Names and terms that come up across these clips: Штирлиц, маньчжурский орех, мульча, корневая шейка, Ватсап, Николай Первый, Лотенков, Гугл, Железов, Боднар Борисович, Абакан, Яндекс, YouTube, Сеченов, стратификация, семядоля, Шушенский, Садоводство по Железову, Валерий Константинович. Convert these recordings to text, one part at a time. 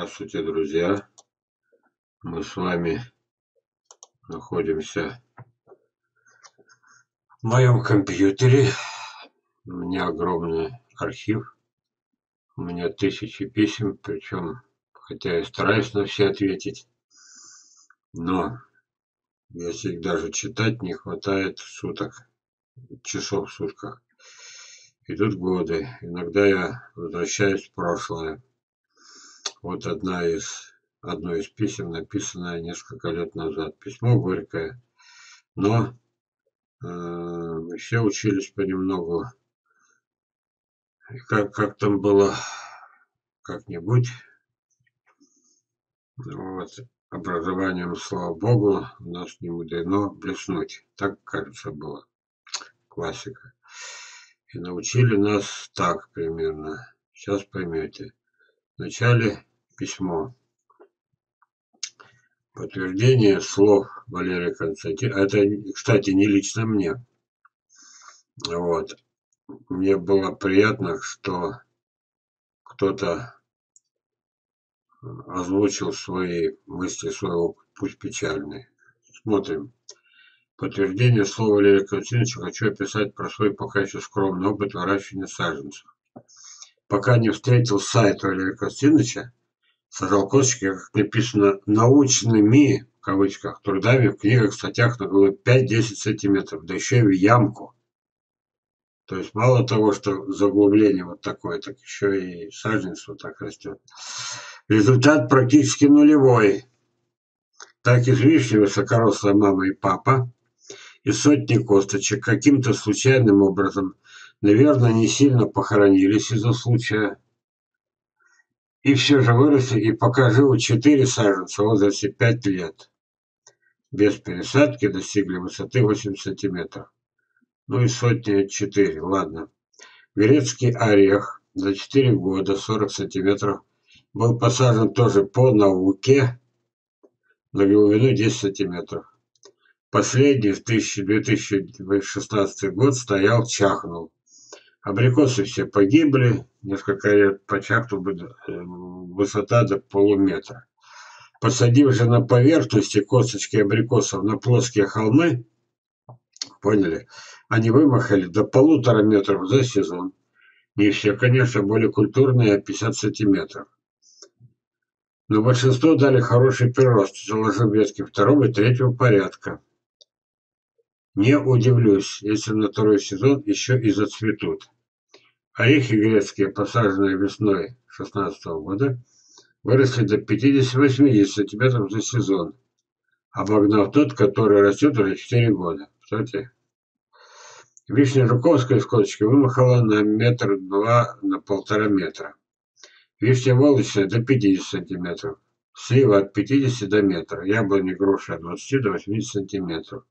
Здравствуйте, друзья! Мы с вами находимся в моем компьютере. У меня огромный архив. У меня тысячи писем, причем, хотя я стараюсь на все ответить, но если их даже читать, не хватает суток, часов в сутках. Идут годы. Иногда я возвращаюсь в прошлое. Вот одно из писем, написанное несколько лет назад. Письмо горькое. Но мы все учились понемногу. И как там было, как-нибудь. Вот. Образованием, слава богу, у нас не мудрено блеснуть. Так, кажется, было. Классика. И научили нас так примерно. Сейчас поймете. Вначале письмо. Подтверждение слов Валерия Константиновича. Это, кстати, не лично мне. Вот. Мне было приятно, что кто-то озвучил свои мысли, свой опыт, пусть печальный. Смотрим. Подтверждение слова Валерия Константиновича. Хочу описать про свой пока еще скромный опыт выращивания саженцев. Пока не встретил сайт Валерия Константиновича, сажал косточки, как написано, научными, в кавычках, трудами, в книгах, статьях на глубину 5-10 сантиметров, да еще и в ямку. То есть мало того, что заглубление вот такое, так еще и саженец вот так растет. Результат практически нулевой. Так из вишни высокорослая мама и папа. И сотни косточек каким-то случайным образом, наверное, не сильно похоронились из-за случая. И все же выросли, и пока живут 4 саженца в возрасте 5 лет. Без пересадки достигли высоты 8 сантиметров. Ну и сотни 4, ладно. Грецкий орех за 4 года 40 сантиметров был посажен тоже по науке на глубину 10 сантиметров. Последний в 2016 год стоял, чахнул. Абрикосы все погибли, несколько лет по чахту высота до полуметра. Посадив же на поверхности косточки абрикосов на плоские холмы, поняли, они вымахали до 1,5 метра за сезон. Не все, конечно, более культурные, 50 сантиметров. Но большинство дали хороший прирост, заложив ветки 2-го и 3-го порядка. Не удивлюсь, если на 2-й сезон еще и зацветут. Орехи грецкие, посаженные весной 2016 года, выросли до 50-80 см за сезон, обогнав тот, который растет уже 4 года. Кстати, вишня жуковская из косточки вымахала на 1-2 на 1,5 метра. Вишня волочная до 50 сантиметров. Слива от 50 до метра. Яблони, груши от 20 до 80 сантиметров.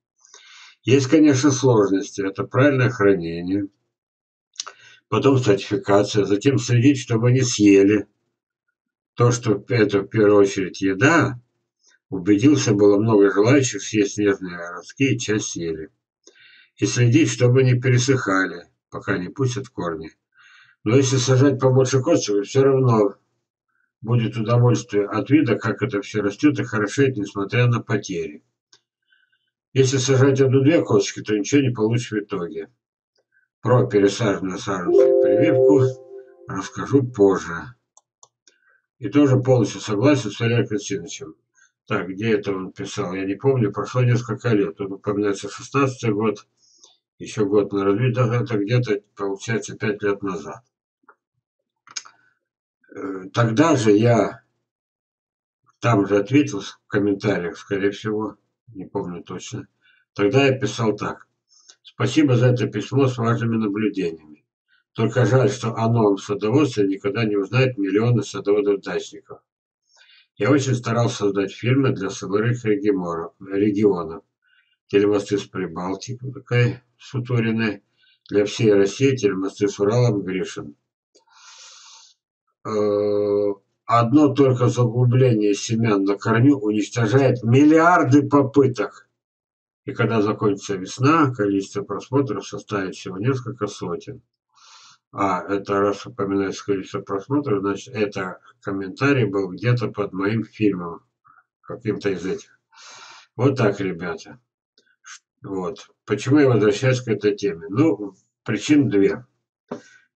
Есть, конечно, сложности. Это правильное хранение. Потом сертификация. Затем следить, чтобы не съели. То, что это в первую очередь еда, убедился, было много желающих съесть нежные ростки и часть съели. И следить, чтобы не пересыхали, пока не пустят корни. Но если сажать побольше косточек, все равно будет удовольствие от вида, как это все растет и хорошеет, несмотря на потери. Если сажать 1-2 косточки, то ничего не получишь в итоге. Про пересаженную саженцу и прививку расскажу позже. И тоже полностью согласен с Валерием Константиновичем. Так, где это он писал, я не помню, прошло несколько лет. Тут упоминается 16-й год, еще год на развитие, это где-то получается 5 лет назад. Тогда же я там же ответил в комментариях, скорее всего, не помню точно. Тогда я писал так. Спасибо за это письмо с важными наблюдениями. Только жаль, что о новом садоводстве никогда не узнают миллионы садоводов-дачников. Я очень старался создать фильмы для сырых регионов. Телемосты с Прибалтикой, такая сутурина. Для всей России телемосты с Уралом, Гришин. Одно только заглубление семян на корню уничтожает миллиарды попыток. И когда закончится весна, количество просмотров составит всего несколько сотен. это раз упоминается количество просмотров, значит, это комментарий был где-то под моим фильмом. Каким-то из этих. Вот так, ребята. Вот. Почему я возвращаюсь к этой теме? Ну, причин две.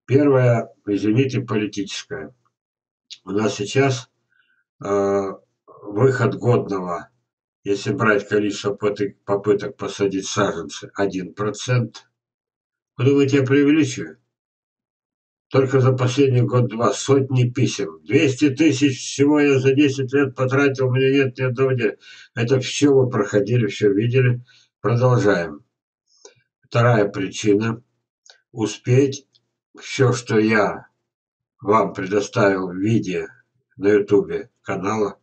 Первая, извините, политическая. У нас сейчас выход годного, если брать количество попыток посадить саженцы, 1%. Вы думаете, я преувеличиваю? Только за последний год-два сотни писем. 200 тысяч всего я за 10 лет потратил, у меня нет ни одного дня. Это все вы проходили, все видели. Продолжаем. Вторая причина. Успеть все, что я вам предоставил в виде на YouTube канала.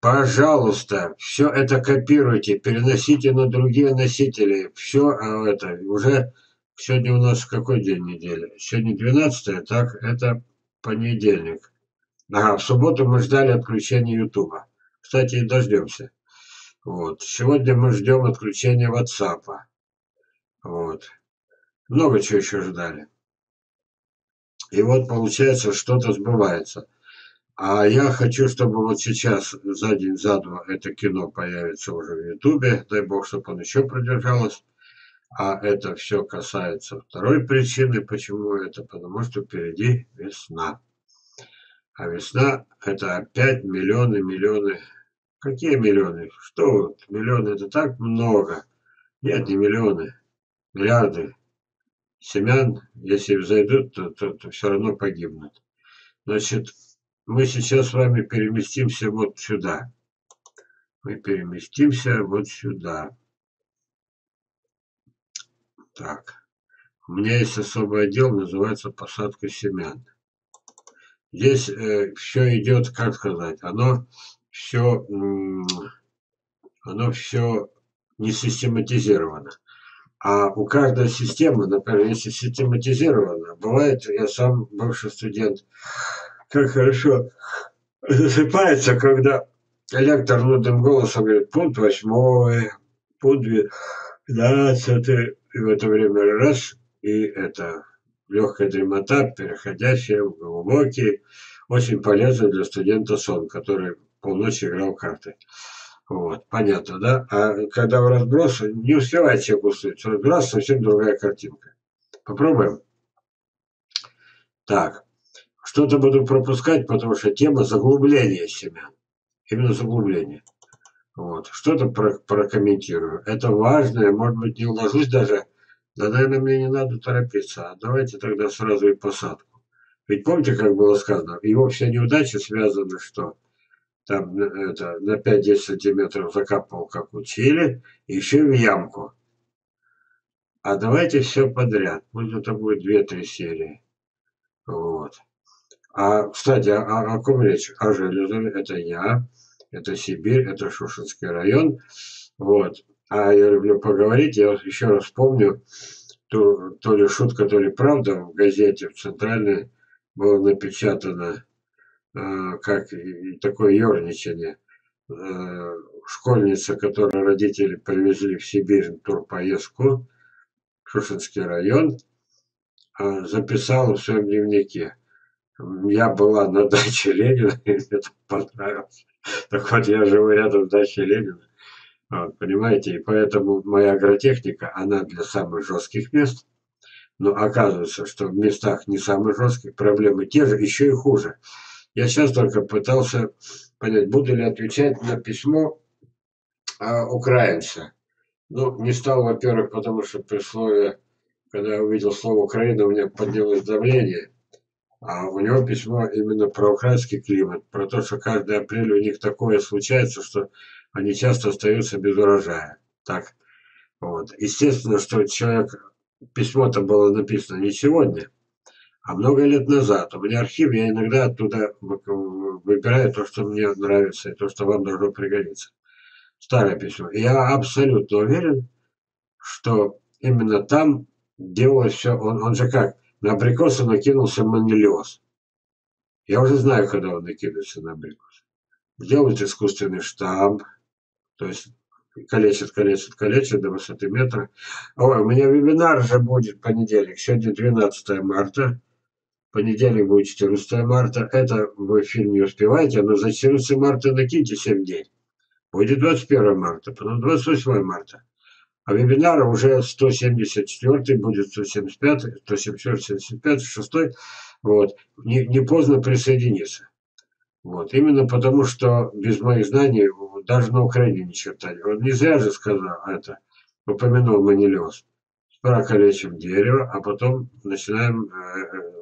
Пожалуйста, все это копируйте, переносите на другие носители. Все это уже... Сегодня у нас какой день недели? Сегодня 12-е, так, это понедельник. Ага, в субботу мы ждали отключения Ютуба. Кстати, и дождемся. Вот. Сегодня мы ждем отключения Ватсапа. Вот. Много чего еще ждали. И вот получается, что-то сбывается. А я хочу, чтобы вот сейчас, за день, за два, это кино появится уже в Ютубе. Дай бог, чтобы он еще продержалось. А это все касается второй причины, почему это, потому что впереди весна. А весна это опять миллионы, миллионы. Какие миллионы? Что вот? Миллионы это так много. Нет, не миллионы. Миллиарды семян, если взойдут, то все равно погибнут. Значит, мы сейчас с вами переместимся вот сюда. Мы переместимся вот сюда. Так, у меня есть особый отдел, называется посадка семян. Здесь все идет, как сказать, оно все не систематизировано. А у каждой системы, например, если систематизировано, бывает, я сам бывший студент, как хорошо засыпается, когда лектор нудным голосом говорит, пункт 8, пункт 12. И в это время раз, и это легкая дремота, переходящая в глубокий, очень полезный для студента сон, который полночи играл в карты. Вот, понятно, да? А когда в разброс, не успевает человек уснуть, в разброс совсем другая картинка. Попробуем? Так, что-то буду пропускать, потому что тема заглубления семян. Именно заглубление. Вот. Что-то прокомментирую. Это важное, может быть, не уложусь даже. Да, наверное, мне не надо торопиться. А давайте тогда сразу и посадку. Ведь помните, как было сказано? Его все неудачи связаны, что там это, на 5-10 сантиметров закапывал, как учили, еще и в ямку. А давайте все подряд. Пусть это будет 2-3 серии. Вот. А, кстати, о ком речь? О Железове. Это я. Это Сибирь, это Шушенский район. Вот. А я люблю поговорить. Я еще раз помню, то ли шутка, то ли правда, в газете в Центральной было напечатано, как такое ерничание. Школьница, которую родители привезли в Сибирь в турпоездку, Шушенский район, записала в своем дневнике. Я была на даче Ленина, и мне это понравилось. Так вот, я живу рядом с дачей Ленина, вот, понимаете, и поэтому моя агротехника, она для самых жестких мест, но оказывается, что в местах не самых жестких проблемы те же, еще и хуже. Я сейчас только пытался понять, буду ли отвечать на письмо украинца. Ну, не стал, во-первых, потому что при слове, когда я увидел слово «Украина», у меня поднялось давление. А у него письмо именно про украинский климат, про то, что каждый апрель у них такое случается, что они часто остаются без урожая. Так, вот. Естественно, что человек... Письмо-то было написано не сегодня, а много лет назад. У меня архив, я иногда оттуда выбираю то, что мне нравится, и то, что вам должно пригодиться. Старое письмо. И я абсолютно уверен, что именно там делалось все... Он же как... На абрикосы накинулся манилиоз. Я уже знаю, когда он накинулся на абрикосы. Делают искусственный штамп. То есть Калечат до высоты метра. Ой, у меня вебинар же будет в понедельник. Сегодня 12 марта. Понедельник будет 14 марта. Это вы фильм не успеваете, но за 14 марта накиньте 7 дней. Будет 21 марта, потом 28 марта. А вебинары уже 174 будет, 175, 174, 75, 6. Вот. Не поздно присоединиться. Вот. Именно потому, что без моих знаний даже на Украине ни черта нет. Вот не зря же сказал это, упомянул Манилиоз. Сперва калечим дерево, а потом начинаем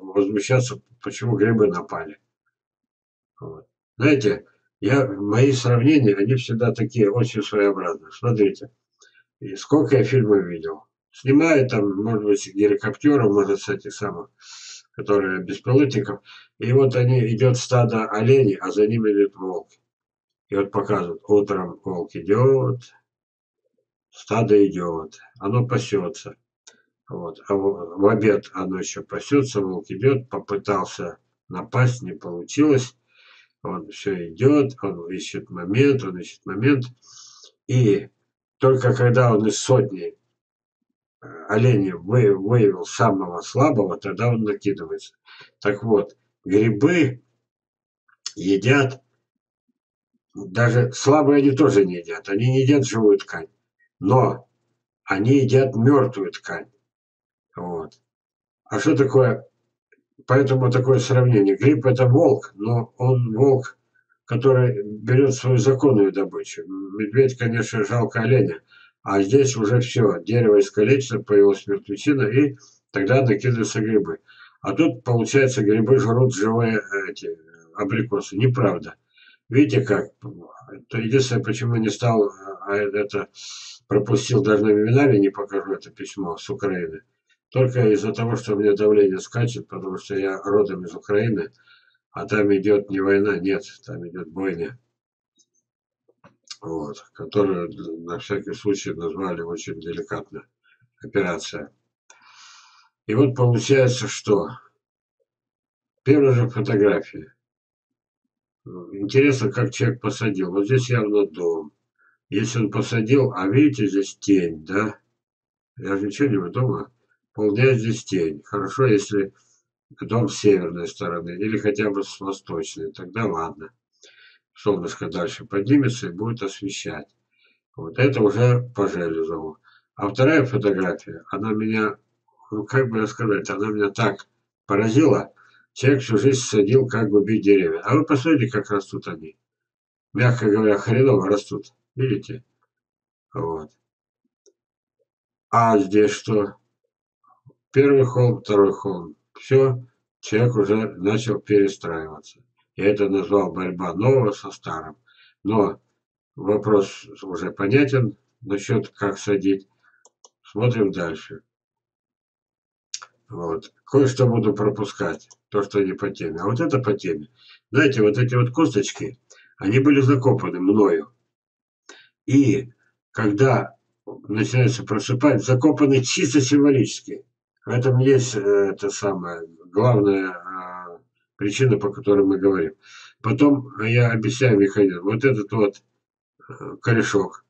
возмущаться, почему грибы напали. Вот. Знаете, мои сравнения, они всегда такие очень своеобразные. Смотрите, и сколько я фильмов видел. Снимаю там, может быть, гирокоптеров, может, с этих самых, которые беспилотников. И вот они, идет стадо оленей, а за ними идет волк. И вот показывают, утром волк идет, стадо идет, оно пасется. Вот. А в обед оно еще пасется, волк идет, попытался напасть, не получилось. Он все идет, он ищет момент, И только когда он из сотни оленей выявил самого слабого, тогда он накидывается. Так вот, грибы едят, даже слабые они тоже не едят, они не едят живую ткань, но они едят мертвую ткань. Вот. А что такое, поэтому такое сравнение, гриб это волк, но он волк, который берет свою законную добычу. Медведь, конечно, жалко оленя, а здесь уже все, дерево искалечено, появилась мертвечина, и тогда накидываются грибы. А тут, получается, грибы жрут живые эти абрикосы. Неправда. Видите как? Это единственное, почему не стал, это пропустил даже на вебинаре, не покажу это письмо с Украины. Только из-за того, что у меня давление скачет, потому что я родом из Украины, а там идет не война, нет, там идет бойня. Вот, которую на всякий случай назвали очень деликатно. Операция. И вот получается, что первая же фотография. Интересно, как человек посадил. Вот здесь явно дом. Если он посадил, а видите, здесь тень, да? Я же ничего не выдумал. Полдня здесь тень. Хорошо, если дом с северной стороны или хотя бы с восточной. Тогда ладно. Солнышко дальше поднимется и будет освещать. Вот это уже по Железову. А вторая фотография, она меня... Ну, как бы сказать, она меня так поразила. Человек всю жизнь садил, как губить деревья. А вы посмотрите, как растут они. Мягко говоря, хреново растут. Видите? Вот. А здесь что? Первый холм, второй холм. Все, человек уже начал перестраиваться. Я это назвал борьба нового со старым. Но вопрос уже понятен насчет как садить. Смотрим дальше. Вот. Кое-что буду пропускать, то, что не по теме. А вот это по теме. Знаете, вот эти вот косточки, они были закопаны мною. И когда начинается просыпать, закопаны чисто символически. В этом есть это самое, главная причина, по которой мы говорим. Потом я объясняю механизм. Вот этот вот корешок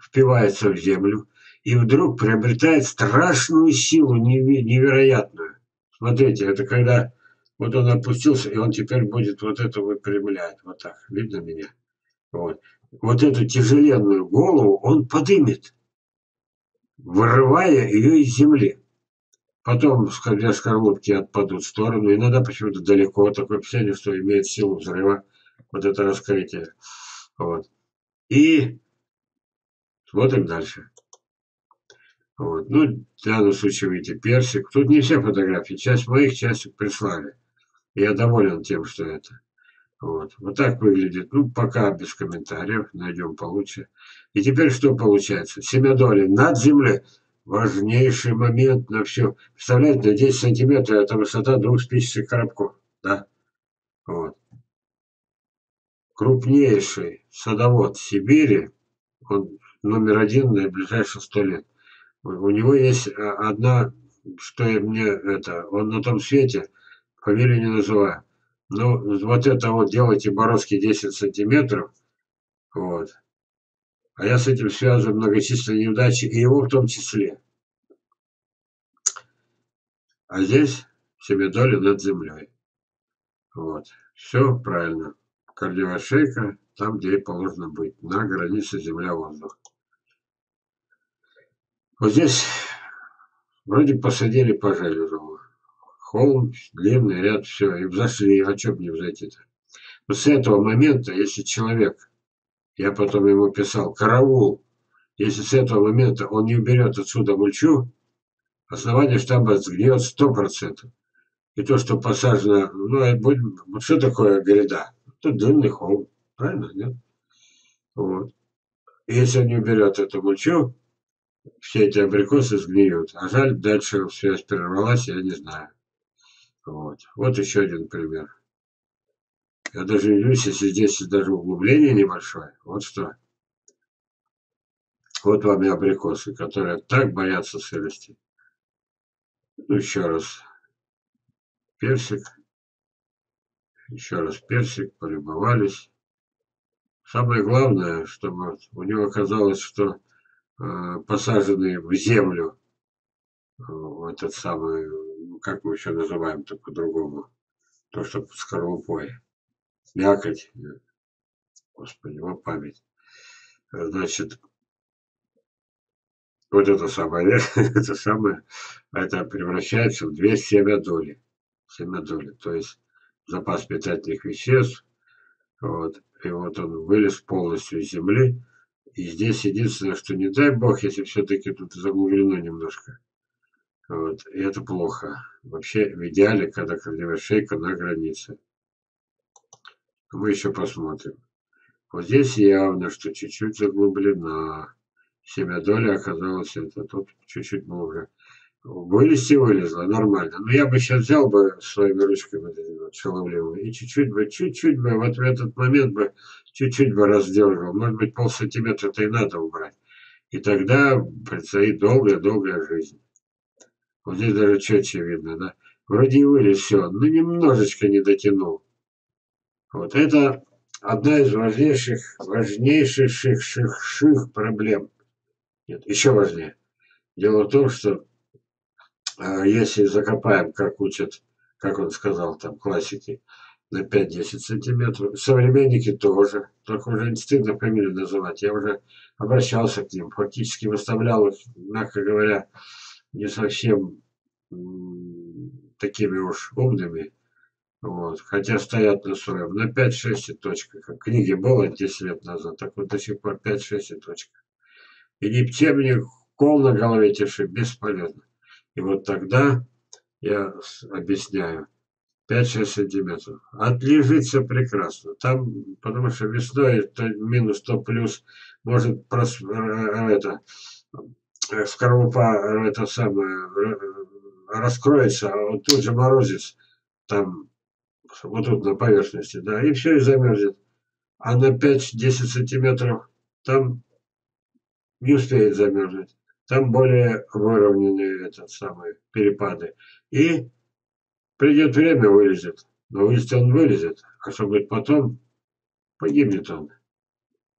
впивается в землю. И вдруг приобретает страшную силу, невероятную. Смотрите, это когда вот он опустился, и он теперь будет вот это выпрямлять. Вот так, видно меня? Вот, вот эту тяжеленную голову он подымет, вырывая ее из земли. Потом, когда скорлупки отпадут в сторону, иногда почему-то далеко, такое впечатление, что имеет силу взрыва, вот это раскрытие. Вот. И смотрим дальше. Вот. Ну, в данном случае, видите, персик. Тут не все фотографии. Часть моих, часть прислали. Я доволен тем, что это. Вот. Вот так выглядит. Ну, пока без комментариев. Найдем получше. И теперь что получается? Семя доли над землей. Важнейший момент на все. Представляете, на 10 сантиметров это высота двух спичечных коробков. Да? Вот. Крупнейший садовод Сибири. Он №1 на ближайшие 100 лет. У него есть одна, что мне это, он на том свете, фамилию не называю. Но вот это вот делайте бороздки 10 сантиметров, вот. я с этим связываю многочисленные неудачи, и его в том числе. А здесь себе доли над землей. Вот. Все правильно. Корневая шейка там, где и положено быть. На границе земля-воздух. Вот здесь вроде посадили по Железову. Холм, длинный ряд, все. И взошли. А что бы не взойти-то? Но с этого момента, если человек... Я потом ему писал, караул, если с этого момента он не уберет отсюда мульчу, основание штамба сгниет 100%. И то, что посажено, ну, что такое гряда? Тут длинный холм, правильно, нет? Вот. И если он не уберет эту мульчу, все эти абрикосы сгниют. А жаль, дальше связь прервалась, я не знаю. Вот, вот еще один пример. Я даже не люблюсь, если здесь даже углубление небольшое. Вот что. Вот вам и абрикосы, которые так боятся сырости. Ну, еще раз. Персик. Еще раз персик. Полюбовались. Самое главное, чтобы у него оказалось, что посаженные в землю этот самый, как мы еще называем-то по-другому, то, что под скорлупой. Мякоть, господи, его память. Значит, вот это самое, это превращается в две семядоли. Семядоли, то есть запас питательных веществ. Вот, и вот он вылез полностью из земли. И здесь единственное, что не дай бог, если все-таки тут заглублено немножко. Вот, и это плохо. Вообще, в идеале, когда корневая шейка на границе. Мы еще посмотрим. Вот здесь явно, что чуть-чуть заглублена. Семя доли оказалось это. Тут чуть-чуть глубже. Вылезла, нормально. Но я бы сейчас взял бы своими ручками шаловливыми и чуть-чуть бы, вот в этот момент бы, чуть-чуть бы раздерживал. Может быть, полсантиметра-то и надо убрать. И тогда предстоит долгая-долгая жизнь. Вот здесь даже четче видно, да? Вроде и вылез все, но немножечко не дотянул. Вот это одна из важнейших проблем. Нет, еще важнее. Дело в том, что если закопаем, как учат, как он сказал, там классики, на 5-10 сантиметров, современники тоже, только уже не стыдно фамилию называть. Я уже обращался к ним, фактически выставлял их, мягко говоря, не совсем такими уж умными. Вот. Хотя стоят на своем. На 5-6 и точка. Как в книге было 10 лет назад, так вот до сих пор 5-6 и точка. И ни птем, ни кол на голове тиши. Бесполезно. И вот тогда, я объясняю, 5-6 сантиметров. Отлежится прекрасно. Там, потому что весной то минус, то плюс, может скорлупа это самое, раскроется, а вот тут же морозец. Там, вот тут на поверхности, да, и все, и замерзнет. А на 5-10 сантиметров там не успеет замерзнуть. Там более выровненные перепады. И придет время, вылезет. Но если он вылезет, а что будет потом, погибнет он.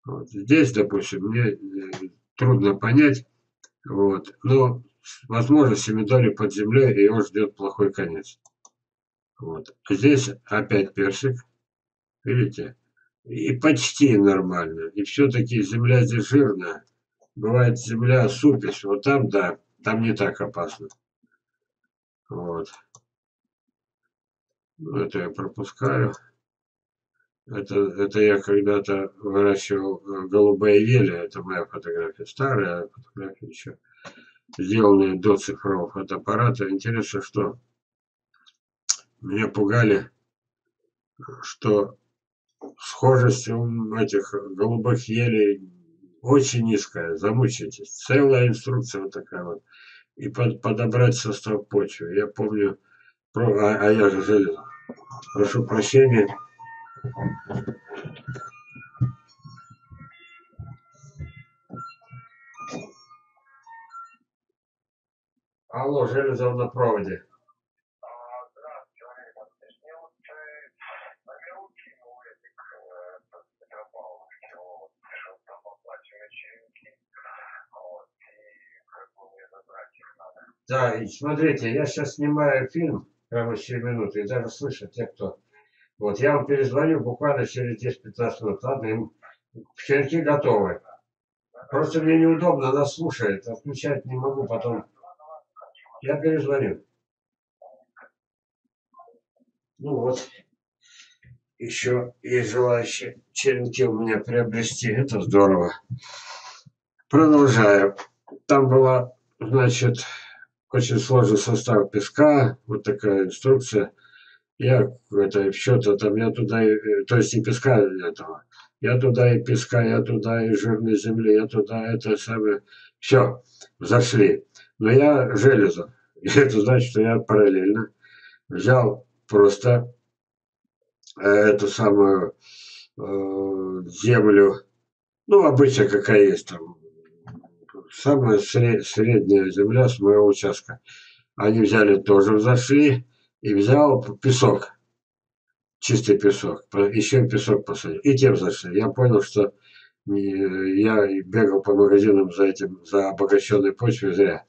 Вот. Здесь, допустим, мне трудно понять, вот. Но, возможно, семидоли под землей, и его ждет плохой конец. Вот. Здесь опять персик, видите, и почти нормально. И все-таки земля здесь жирная. Бывает земля супись, вот там, да, там не так опасно. Вот. Ну, это я пропускаю. Это я когда-то выращивал голубые ели, это моя фотография, старая фотография еще, сделанная до цифрового фотоаппарата. Интересно, что... Меня пугали, что схожесть этих голубых елей очень низкая. Замучайтесь. Целая инструкция вот такая вот. И подобрать состав почвы. Я помню... я же Железов. Прошу прощения. Алло, Железов на проводе. Да, и смотрите, я сейчас снимаю фильм прямо через минуту, и даже слышат те, кто. Вот я вам перезвоню буквально через 10-15 минут. Ладно, им черки готовы. Просто мне неудобно, она слушает, отключать не могу потом. Я перезвоню. Ну вот, еще есть желающие черенки у меня приобрести, это здорово. Продолжаю. Там была, значит, очень сложный состав песка, вот такая инструкция. Я это что-то там, я туда, то есть не песка этого, я туда и песка, я туда и жирной земли, я туда это самое, все, зашли. Но я Железов, и это значит, что я параллельно взял просто эту самую землю, ну обычно какая есть там, самая средняя земля с моего участка. Они взяли тоже, взошли, и взял песок, чистый песок, еще песок посадил, и тем зашли. Я понял, что я бегал по магазинам за этим, за обогащенной почвой зря.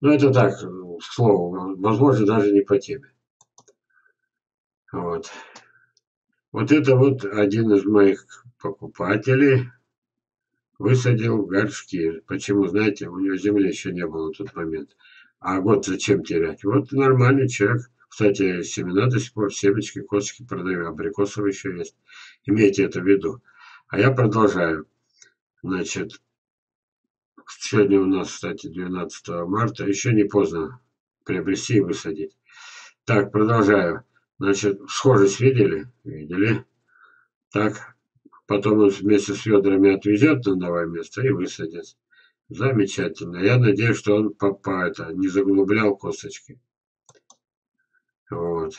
Но это так, к слову, возможно, даже не по теме. Вот. Вот это вот один из моих покупателей высадил горшки. Почему, знаете, у него земли еще не было в тот момент. А год зачем терять? Вот нормальный человек. Кстати, семена до сих пор, семечки, косточки продаю, абрикосов еще есть. Имейте это в виду. А я продолжаю. Значит, сегодня у нас, кстати, 12 марта. Еще не поздно приобрести и высадить. Так, продолжаю. Значит, схожесть видели? Видели. Так, потом он вместе с ведрами отвезет на новое место и высадит. Замечательно. Я надеюсь, что он не заглублял косточки. Вот.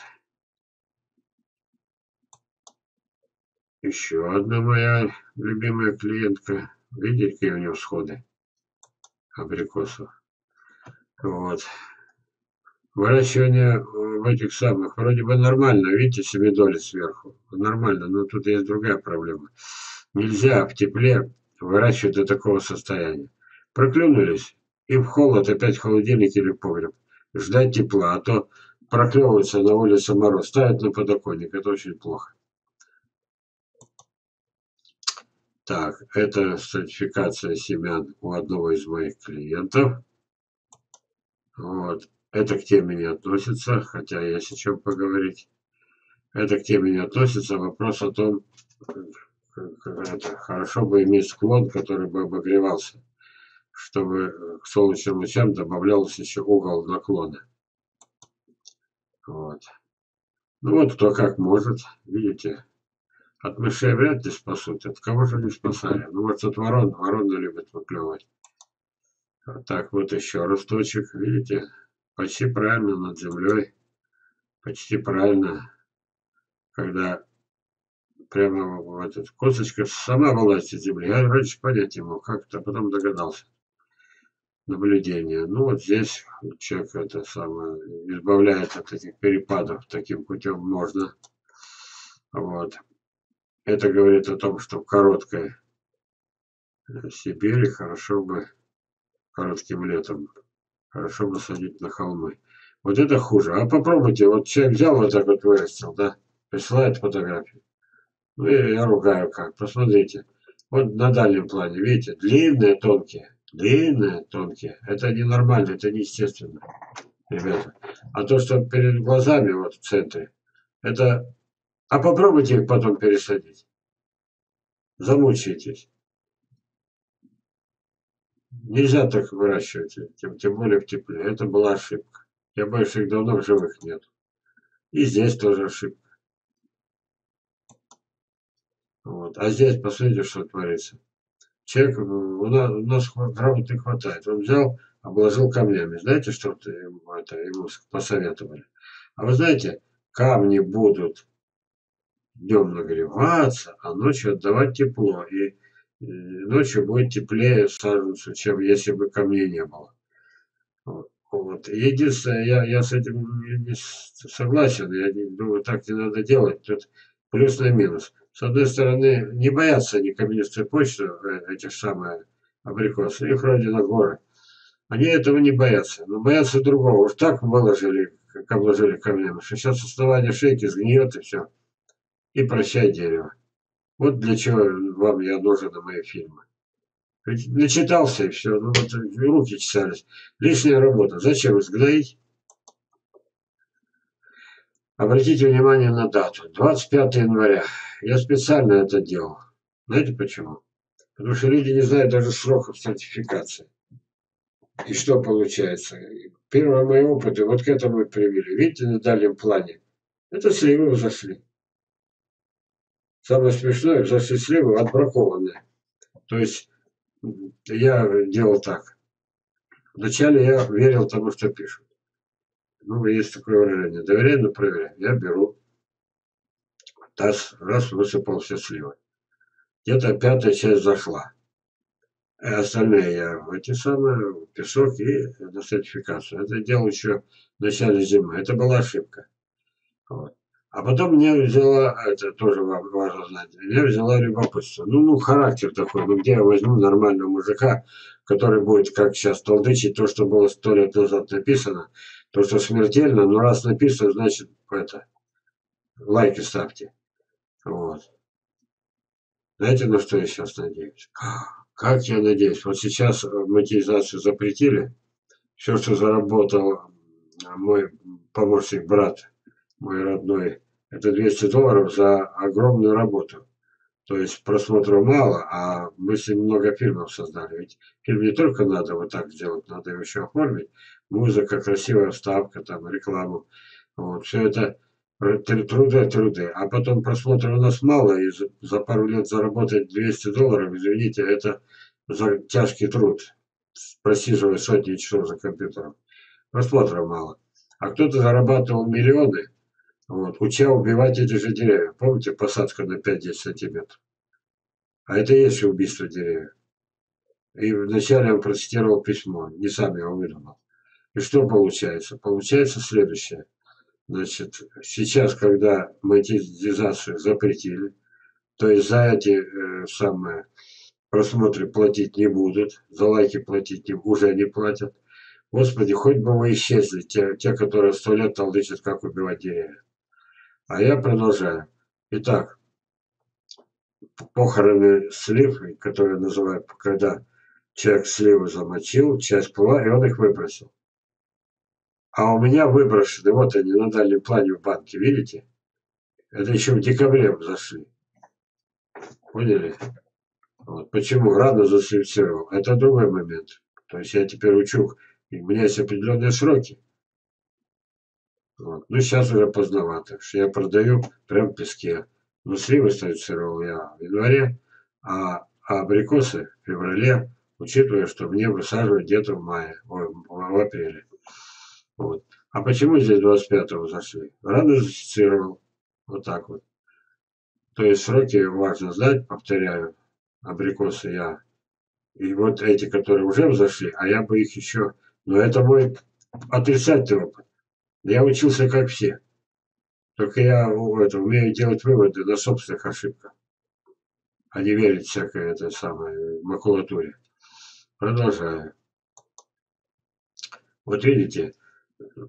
Еще одна моя любимая клиентка. Видите, какие у нее всходы абрикосов. Вот. Выращивание в этих самых вроде бы нормально, видите, семидоли сверху, нормально, но тут есть другая проблема. Нельзя в тепле выращивать до такого состояния. Проклюнулись, и в холод, опять в холодильник или погреб. Ждать тепла, а то проклевывается на улице мороз, ставят на подоконник, это очень плохо. Так, это стратификация семян у одного из моих клиентов. Вот. Это к теме не относится, хотя есть о чем поговорить. Это к теме не относится. Вопрос о том, это, хорошо бы иметь склон, который бы обогревался, чтобы к солнечным лучам добавлялся еще угол наклона. Вот. Ну вот кто как может, видите. От мышей вряд ли спасут, от кого же не спасали. Ну вот от ворон, вороны любят выклевывать. Вот так вот еще росточек, видите. Почти правильно над землей, почти правильно, когда прямо в эту косточка сама вылазит из земли. Я раньше понять не мог, как-то потом догадался. Наблюдение. Ну вот здесь человек это самое избавляет от этих перепадов, таким путем можно. Вот. Это говорит о том, что в короткой Сибири хорошо бы коротким летом. Хорошо бы садить на холмы. Вот это хуже. А попробуйте, вот человек взял вот так вот вырастил, да, присылает фотографию. Ну, я ругаю как. Посмотрите. Вот на дальнем плане, видите, длинные, тонкие. Длинные, тонкие. Это ненормально, это неестественно, ребята. А то, что перед глазами, вот в центре, это... А попробуйте их потом пересадить. Замучаетесь. Нельзя так выращивать, тем более в тепле. Это была ошибка. Я боюсь, их давно в живых нет. И здесь тоже ошибка. Вот. А здесь, посмотрите, что творится. Человек, у нас работы хватает. Он взял, обложил камнями. Знаете, что ему посоветовали? А вы знаете, камни будут днем нагреваться, а ночью отдавать тепло. И ночью будет теплее саженцу, чем если бы камней не было. Вот. Единственное, я с этим не согласен. Я не думаю, так не надо делать. Тут плюс на минус. С одной стороны, не боятся они каменистой почвы, эти самые абрикосы. Их вроде на горы. Они этого не боятся, но боятся другого. Уж так выложили, как обложили камнями, что сейчас основание шейки сгниет и все. И прощай дерево. Вот для чего вам я нужен на мои фильмы. Ведь начитался и все, ну вот руки чесались. Лишняя работа. Зачем изгноить? Обратите внимание на дату. 25 января. Я специально это делал. Знаете почему? Потому что люди не знают даже сроков сертификации. И что получается? Первые мои опыты вот к этому и привели. Видите, на дальнем плане. Это сливы взошли. Самое смешное, взошли сливы отбракованные. То есть я делал так. Вначале я верил тому, что пишут. Ну, есть такое выражение. Доверяй, но проверяй. Я беру. Раз высыпал все сливы. Где-то пятая часть зашла. А остальные я в эти самые, песок и на сертификацию. Это делал еще в начале зимы. Это была ошибка. Вот. А потом меня взяла, это тоже вам важно знать, меня взяла любопытство. Ну, характер такой, ну где я возьму нормального мужика, который будет, как сейчас, толдычить то, что было 100 лет назад написано, то, что смертельно, но раз написано, значит, это, лайки ставьте. Вот. Знаете, на что я сейчас надеюсь? Как я надеюсь? Вот сейчас монетизацию запретили. Все, что заработал мой помощник, брат, мой родной, это $200 за огромную работу. То есть просмотров мало, а мы с ним много фильмов создали. Ведь фильм не только надо вот так сделать, надо его еще оформить. Музыка, красивая вставка, там, рекламу. Вот, все это труды. А потом просмотров у нас мало, и за пару лет заработать $200, извините, это за тяжкий труд. Просиживая сотни часов за компьютером. Просмотров мало. А кто-то зарабатывал миллионы, вот, уча убивать эти же деревья. Помните, посадка на 5-10 сантиметров? А это и есть убийство деревьев. И вначале он процитировал письмо, не сам его выдумал. И что получается? Получается следующее. Значит, сейчас, когда монетизацию запретили, то есть за эти самые просмотры платить не будут, за лайки платить уже не платят. Господи, хоть бы вы исчезли, те, которые 100 лет толдычат, как убивать деревья. А я продолжаю. Итак, похороны слив, которые называют, когда человек сливы замочил, часть плыла, и он их выбросил. А у меня выброшены, вот они на дальнем плане в банке, видите? Это еще в декабре зашли. Поняли? Вот. Почему? Рано засвинцировал. Это другой момент. То есть я теперь учу, и у меня есть определенные сроки. Вот. Ну, сейчас уже поздновато, что я продаю прям в песке. Но сливы свинцировал я в январе, а абрикосы в феврале, учитывая, что мне высаживают где-то в апреле. Вот. А почему здесь 25-го зашли? Рано засфиксировал. Вот так вот. То есть сроки важно знать, повторяю. Абрикосы я. И вот эти, которые уже взошли, а я бы их еще... Но это мой отрицательный опыт. Я учился как все. Только я умею делать выводы на собственных ошибках. А не верить всякой этой самой макулатуре. Продолжаю. Вот видите...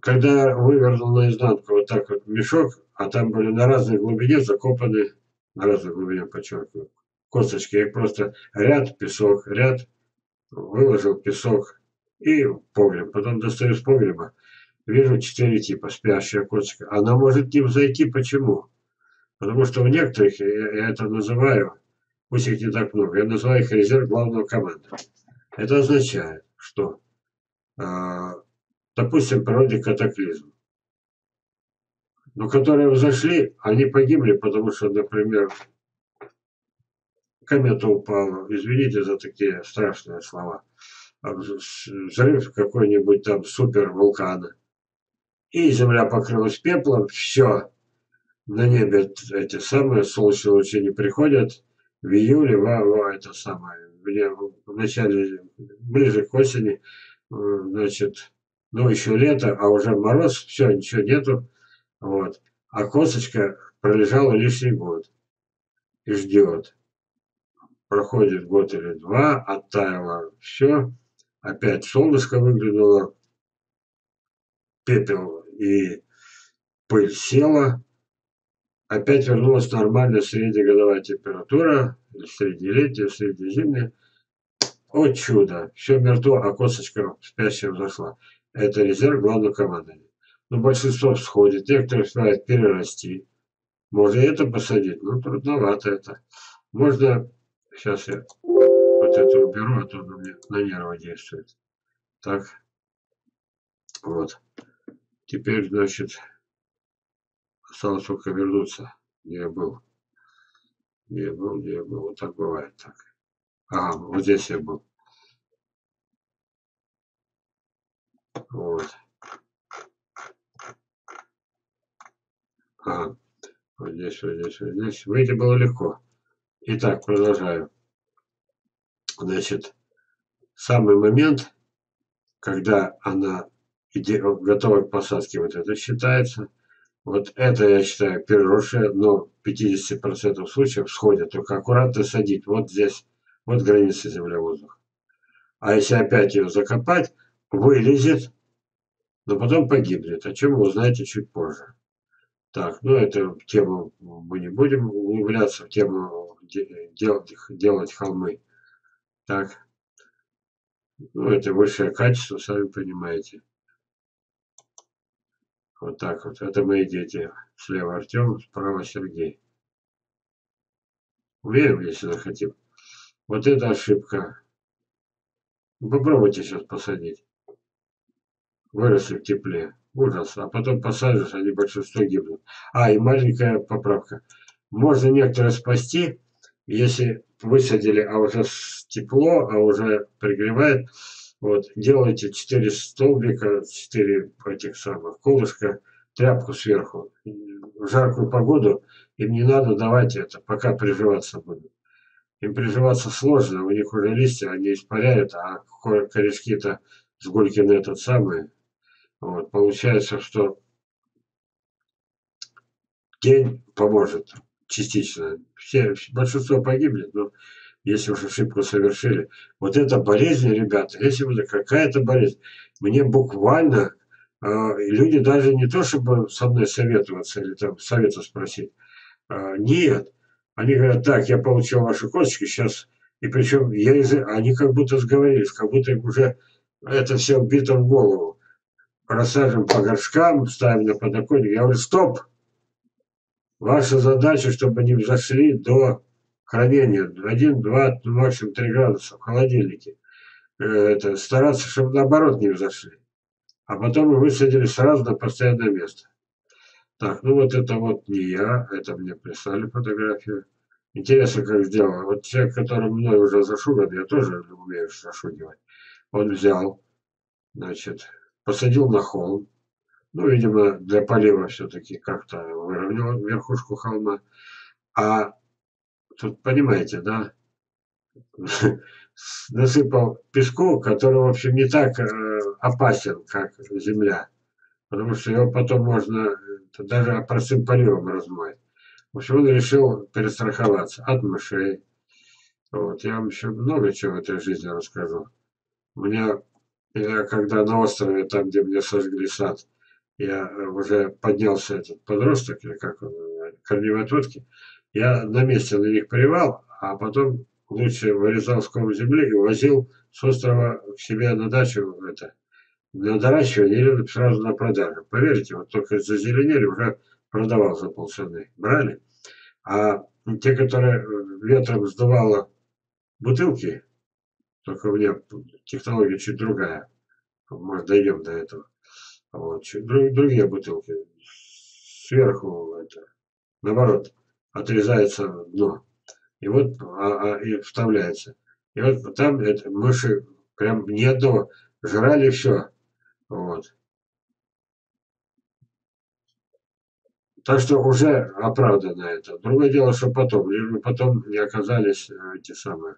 Когда вывернул наизнанку вот так вот мешок, а там были на разной глубине закопаны, на разной глубине, подчеркиваю, косточки, я просто ряд, песок, ряд, выложил песок и погреб. Потом достаю с погреба, вижу 4 типа, спящая косточка. Она может не взойти, почему? Потому что у некоторых, я это называю, пусть их не так много, я называю их резерв главного командира. Это означает, что... Допустим, в природе катаклизм. Но которые взошли, они погибли, потому что, например, комета упала. Извините за такие страшные слова. Взрыв какой-нибудь там супервулкана. И земля покрылась пеплом. Все. На небе эти самые солнечные лучи не приходят. В июле, это самое, в начале, ближе к осени, значит... Ну, еще лето, а уже мороз, все, ничего нету. Вот. А косточка пролежала лишний год. И ждет. Проходит год или два, оттаяло все. Опять солнышко выглянуло, пепел и пыль села. Опять вернулась нормальная среднегодовая температура, среднелетняя, среднезимняя. О чудо! Все мертво, а косточка спящая взошла. Это резерв главного командования. Но большинство всходит, некоторые успевают перерасти. Можно это посадить, но трудновато это. Можно, сейчас я вот это уберу, а то оно мне на нервы действует. Так, вот. Теперь, значит, осталось только вернуться, где я был. Где я был, вот так бывает. Так. Ага, вот здесь я был. Вот. Ага. Вот здесь. Выйти было легко. Итак, продолжаю. Значит, самый момент, когда она готова к посадке, вот это считается. Вот это, я считаю, переросшее, но в 50% случаев всходит. Только аккуратно садить. Вот здесь, вот граница земля-воздух. А если опять ее закопать, вылезет, но потом погибнет. О чем вы узнаете чуть позже. Так, ну эту тему мы не будем углубляться, в тему делать холмы. Так, ну это высшее качество, сами понимаете. Вот так вот, это мои дети. Слева Артем, справа Сергей. Уверен, если захотим. Вот это ошибка. Попробуйте сейчас посадить. Выросли в тепле. Ужас. А потом посадишь, они большинство гибнут. А, и маленькая поправка. Можно некоторые спасти, если высадили, а уже тепло, а уже пригревает. Вот, делайте 4 столбика, 4 этих самых колышка, тряпку сверху. В жаркую погоду им не надо давать это, пока приживаться будут. Им приживаться сложно, у них уже листья, они испаряют, а корешки-то с Гулькина этот самый. Вот, получается, что тень поможет частично. Большинство погибнет, но если уж ошибку совершили. Вот это болезнь, ребята, если бы какая-то болезнь, мне буквально люди даже не то, чтобы со мной советоваться или там совета спросить. Нет. Они говорят, так, я получил ваши косточки сейчас, и причем я они как будто сговорились, как будто им уже это все вбито в голову. Рассаживаем по горшкам, ставим на подоконник. Я говорю, стоп! Ваша задача, чтобы они взошли до хранения. 1, 2, максимум 3 градуса в холодильнике. Это, стараться, чтобы наоборот не взошли. А потом мы высадили сразу на постоянное место. Так, ну вот это вот не я. Это мне прислали фотографию. Интересно, как сделано. Вот человек, который мной уже зашуган, я тоже умею зашугивать. Он взял, значит... Посадил на холм. Ну, видимо, для полива все-таки как-то выровнял верхушку холма. А тут, понимаете, да? Насыпал песку, который, в общем, не так опасен, как земля. Потому что его потом можно даже простым поливом размыть. В общем, он решил перестраховаться от мышей. Вот, я вам еще много чего в этой жизни расскажу. У меня... Я когда на острове, там, где мне сожгли сад, я уже поднялся, этот подросток, или как он, корневые отводки, я на месте на них привал, а потом лучше вырезал с ком земли и возил с острова к себе на дачу, это, на доращивание или сразу на продажу. Поверьте, вот только зазеленели, уже продавал за полцены, брали. А те, которые ветром сдувало бутылки, только у меня технология чуть другая. Может, дойдем до этого. Вот, чуть другие бутылки. Сверху, это, наоборот, отрезается дно. И вот и вставляется. И вот там это, мыши прям ни одного. Жрали все. Вот. Так что уже оправдано это. Другое дело, что потом. Лишь бы потом не оказались эти самые...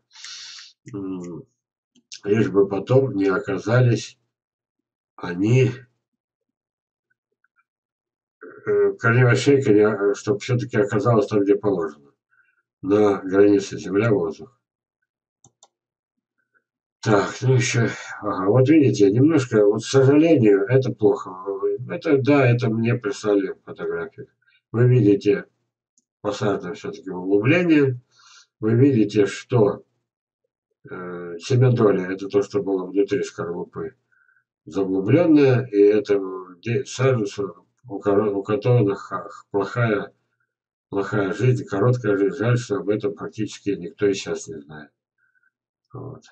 Лишь бы потом не оказались они, корневая шейка, чтобы все-таки оказалась там, где положено, на границе земля-воздух. Так, ну еще, ага, вот видите, немножко, вот, к сожалению, это плохо. Это, да, это мне прислали фотографию. Вы видите посаженное все-таки углубление. Вы видите, что семядоля, это то, что было внутри скорлупы, заглубленное, и это саженцы, у которых плохая жизнь, короткая жизнь. Жаль, что об этом практически никто и сейчас не знает. Вот.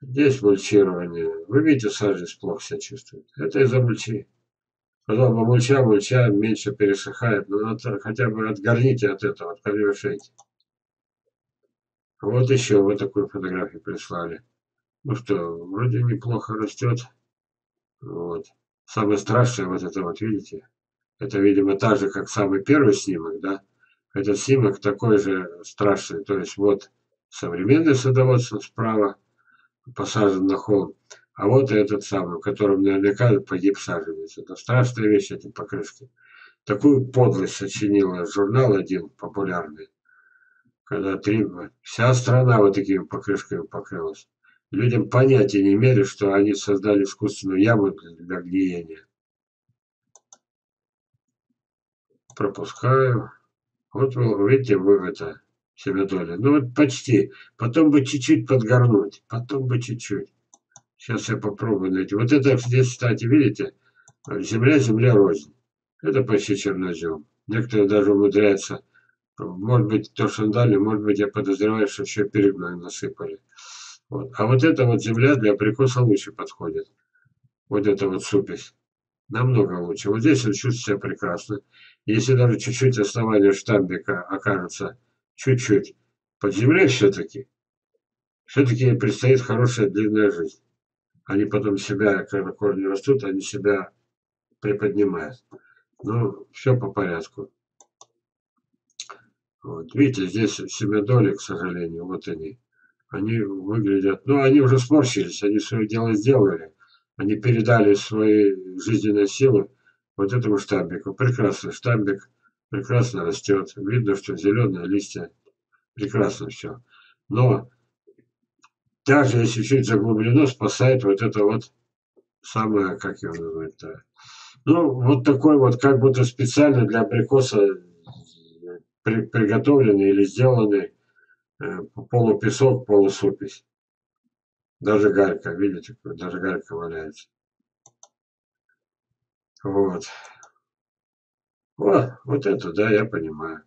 Здесь мульчирование. Вы видите, саженец плохо себя чувствует. Это из-за мульчи. Когда мульча меньше пересыхает. Но надо, хотя бы отгорните от этого, от корневышейки. Вот еще вот такую фотографию прислали. Ну что, вроде неплохо растет. Вот. Самое страшное вот это вот, видите? Это, видимо, так же, как самый первый снимок, да? Этот снимок такой же страшный. То есть вот современное садоводство справа, посажен на холм. А вот этот самый, в котором наверняка погиб саженец. Это страшная вещь, эти покрышки. Такую подлость сочинила журнал один популярный. Когда вся страна вот такими покрышками покрылась. Людям понятия не имели, что они создали искусственную яму для гниения. Пропускаю. Вот вы видите, вы это... семядоли. Ну вот почти. Потом бы чуть-чуть подгорнуть. Потом бы чуть-чуть. Сейчас я попробую найти. Вот это здесь, кстати, видите? Земля рознь. Это почти чернозем. Некоторые даже умудряются. Может быть, то, что дали, может быть, я подозреваю, что еще перегной насыпали. Вот. А вот эта вот земля для абрикоса лучше подходит. Вот эта вот супесь. Намного лучше. Вот здесь он чувствует себя прекрасно. Если даже чуть-чуть основание штамбика окажется чуть-чуть под землей, все-таки предстоит хорошая длинная жизнь. Они потом себя, когда корни растут, они себя приподнимают. Ну, все по порядку. Вот. Видите, здесь семядоли, к сожалению, вот они. Они выглядят... Ну, они уже сморщились, они свое дело сделали. Они передали свои жизненные силы вот этому штамбику. Прекрасный штамбик. Прекрасно растет. Видно, что зеленые листья. Прекрасно все. Но даже если чуть заглублено, спасает вот это вот самое, как его называют. Да. Ну, вот такой вот, как будто специально для абрикоса приготовленный или сделанный полупесок, полусупись. Даже галька, видите, даже галька валяется. Вот. Вот это, да, я понимаю.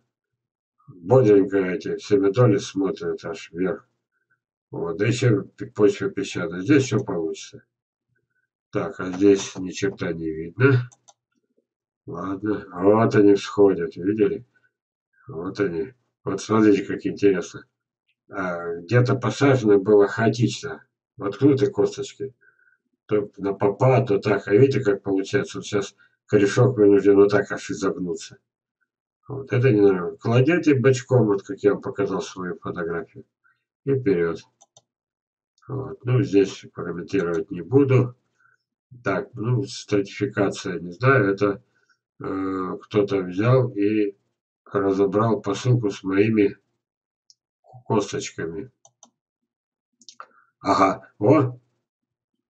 Бодренько эти семядоли смотрят аж вверх. Вот, да еще почва песчаная. Здесь все получится. Так, а здесь ни черта не видно. Ладно. Вот они всходят, видели? Вот они. Вот смотрите, как интересно. А где-то посажено было хаотично. Воткнуты косточки. То на попа, то так. А видите, как получается? Вот сейчас... корешок вынужден вот так аж изогнуться. Вот это не нравится. Кладете бочком, вот как я вам показал свою фотографию. И вперед. Вот. Ну, здесь комментировать не буду. Так, ну, стратификация, не знаю. Это кто-то взял и разобрал посылку с моими косточками. Ага, вот.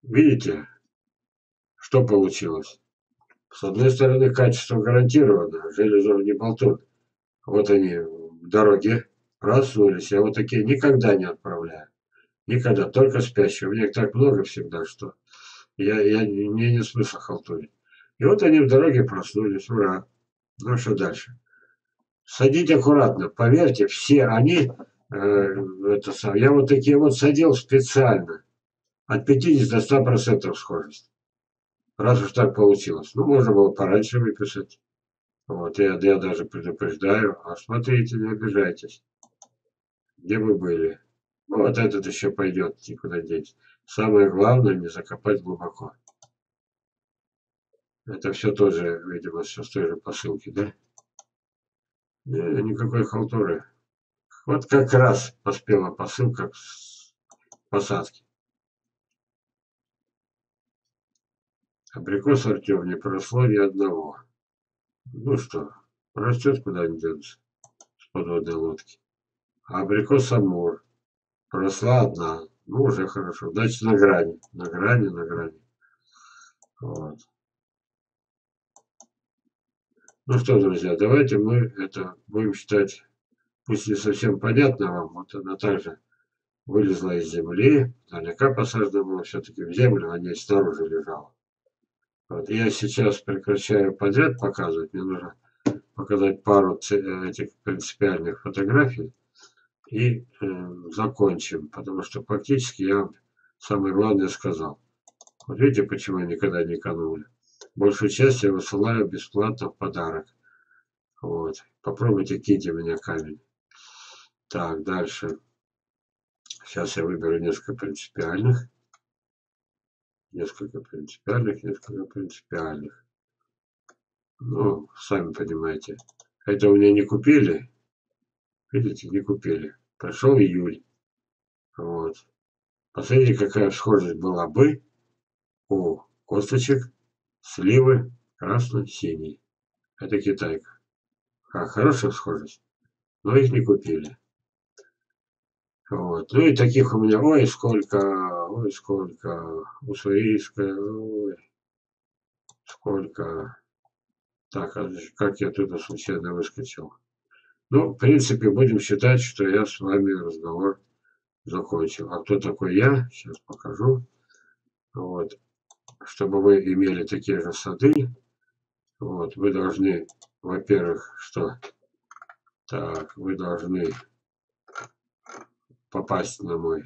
Видите, что получилось? С одной стороны, качество гарантировано. Железов не болтун. Вот они в дороге проснулись. Я вот такие никогда не отправляю. Никогда. Только спящие. У них так много всегда, что мне не смысла халтурить. И вот они в дороге проснулись. Ура. Ну что дальше? Садить аккуратно. Поверьте, все они... я вот такие вот садил специально. От 50 до 100% схожесть. Раз уж так получилось. Ну, можно было пораньше выписать. Вот, я даже предупреждаю. А смотрите, не обижайтесь. Где мы были? Ну, вот этот еще пойдет, никуда деть. Самое главное, не закопать глубоко. Это все тоже, видимо, все с той же посылки, да? Нет, никакой халтуры. Вот как раз поспела посылка к посадке. Абрикос Артем не прошло ни одного. Ну что, растет куда-нибудь с подводной лодки. А абрикос Амур. прошла одна. Ну, уже хорошо. Значит, на грани. На грани, на грани. Вот. Ну что, друзья, давайте мы это будем считать, пусть не совсем понятно вам, вот она также вылезла из земли, наверняка посажена была все-таки в землю, а не снаружи лежала. Вот. Я сейчас прекращаю подряд показывать, мне нужно показать пару этих принципиальных фотографий и закончим, потому что фактически я вам самое главное сказал. Вот видите, почему я никогда не экономлю. Большую часть я высылаю бесплатно в подарок. Вот. Попробуйте, киньте меня камень. Так, дальше. Сейчас я выберу несколько принципиальных. Несколько принципиальных, несколько принципиальных. Ну, сами понимаете. Это у меня не купили. Видите, не купили. Прошел июль. Вот. Посмотрите, какая схожесть была бы у косточек. Сливы красно-синий. Это китайка. Хорошая схожесть. Но их не купили. Вот. Ну и таких у меня, ой, сколько, уссурийская, ой, сколько. Так, а как я тут случайно выскочил? Ну, в принципе, будем считать, что я с вами разговор закончил. А кто такой я? Сейчас покажу. Вот. Чтобы вы имели такие же сады, вот, вы должны, во-первых, что? Так, вы должны попасть на мой,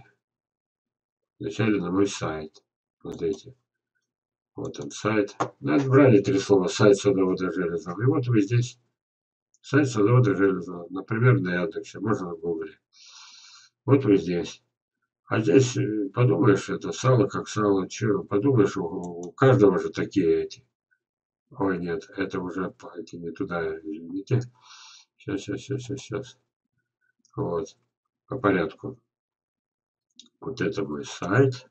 вначале на мой сайт. Смотрите, вот он сайт. Нас брали три слова, сайт Садоводства Железова. И вот вы здесь, сайт Садоводства Железова, например, на Яндексе, можно в Гугле. Вот вы здесь. А здесь, подумаешь, это сало как сало, чё, подумаешь, у каждого же такие эти. Ой, нет, это уже эти не туда, извините. Сейчас. Вот, по порядку. Вот это мой сайт.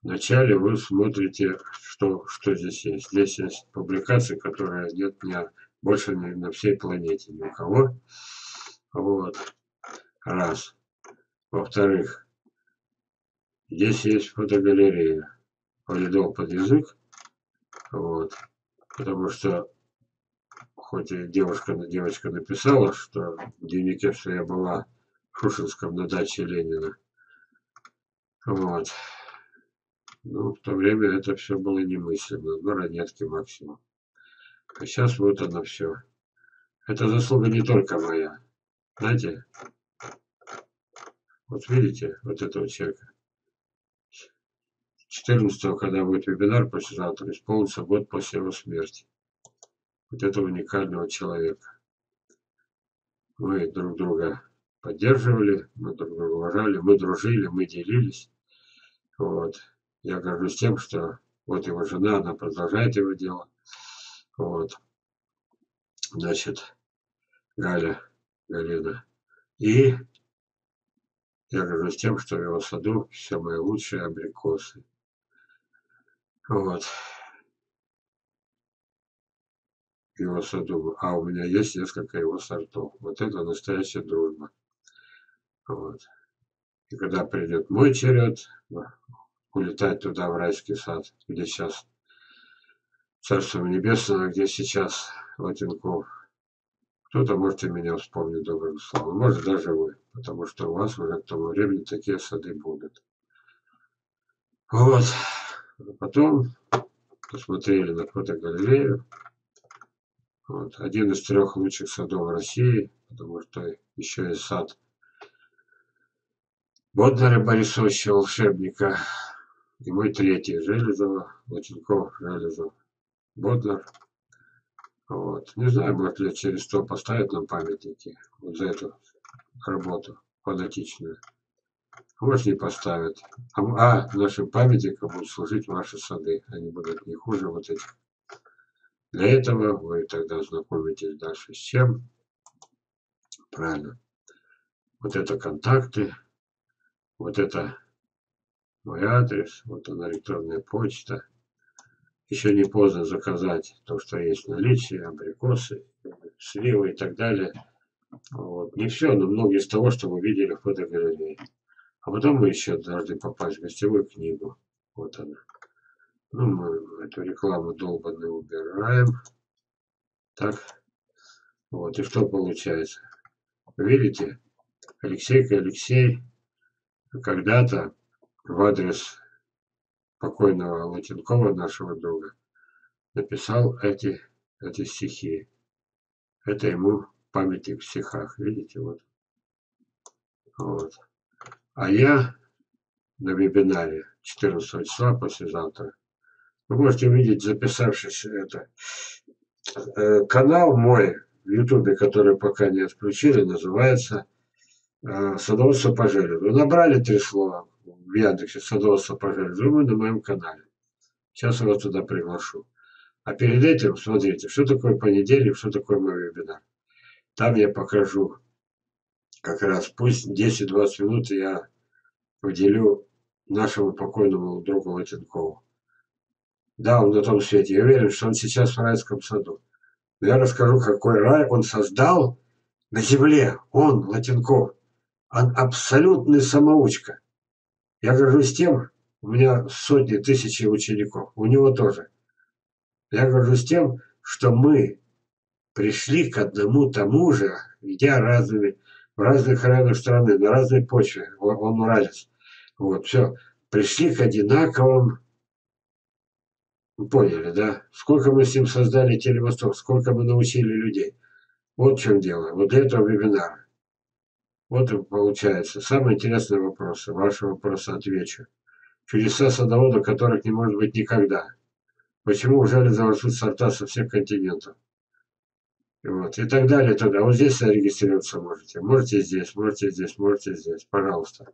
Вначале вы смотрите, что здесь есть. Здесь есть публикации, которые нет меня больше на всей планете, ни у кого. Вот, раз. Во-вторых, здесь есть фотогалерея. Поведал под язык. Вот. Потому что, хоть и девочка написала, что в дневнике, что я была в Шушенском на даче Ленина. Вот. Ну, в то время это все было немыслимо. Ну, ранетки максимум. А сейчас вот оно все. Это заслуга не только моя. Знаете? Вот видите, вот этого человека. 14-го, когда будет вебинар послезавтра, исполнится год после его смерти. Вот этого уникального человека. Мы друг друга поддерживали, мы друг друга уважали, мы дружили, мы делились. Вот. Я горжусь тем, что вот его жена, она продолжает его дело. Вот. Значит, Галина. И я горжусь тем, что в его саду все мои лучшие абрикосы. Вот. Его саду. А у меня есть несколько его сортов. Вот это настоящая дружба. Вот. И когда придет мой черед, улетать туда, в райский сад, где сейчас Царство Небесное, где сейчас Лотенков, кто-то может и меня вспомнить добрым словом. Может даже вы. Потому что у вас уже к тому времени такие сады будут. Вот. Потом посмотрели на фотогалерею. Вот. Один из 3 лучших садов России, потому что еще и сад Боднара Борисовича волшебника. И мой 3-й Железова, Лотенков, Железов, Боднар. Вот. Не знаю, может лет через 100 поставят нам памятники вот за эту работу фанатичную. Может не поставят. А нашим памятникам будут служить ваши сады. Они будут не хуже вот этих. Для этого вы тогда знакомитесь дальше с чем? Правильно. Вот это контакты. Вот это мой адрес. Вот она электронная почта. Еще не поздно заказать то, что есть в наличии, абрикосы, сливы и так далее. Вот. Не все, но многие из того, что вы видели в фотогалерее. А потом мы еще должны попасть в гостевую книгу. Вот она. Ну, мы эту рекламу долбанную убираем. Так. Вот. И что получается? Видите? Алексей когда-то в адрес покойного Лотенкова, нашего друга, написал эти стихи. Это ему памятник в стихах. Видите? Вот. Вот. А я на вебинаре 14 числа послезавтра. Вы можете увидеть, записавшись это. Канал мой в Ютубе, который пока не отключили, называется «Садоводство по Железову». Набрали 3 слова в Яндексе «Садоводство по Железову», мы на моем канале. Сейчас я вас туда приглашу. А перед этим, смотрите, что такое понедельник, что такое мой вебинар. Там я покажу как раз, пусть 10-20 минут я уделю нашему покойному другу Лотенкову. Да, он на том свете. Я уверен, что он сейчас в райском саду. Но я расскажу, какой рай он создал на земле. Он, Лотенков, он абсолютный самоучка. Я горжусь тем, у меня сотни, тысячи учеников, у него тоже. Я горжусь тем, что мы пришли к одному тому же, идя в разных районах страны, на разной почве. Он уралец. Вот, все. Пришли к одинаковым. Вы поняли, да? Сколько мы с ним создали телемостов, сколько мы научили людей. Вот в чем дело. Вот для этого вебинара. Вот и получается. Самые интересные вопросы. Ваши вопросы отвечу. Чудеса садовода, которых не может быть никогда. Почему у Железова растут сорта со всех континентов? Вот. И так далее, и так далее. Вот здесь зарегистрироваться можете. Можете здесь, можете здесь, можете здесь. Пожалуйста.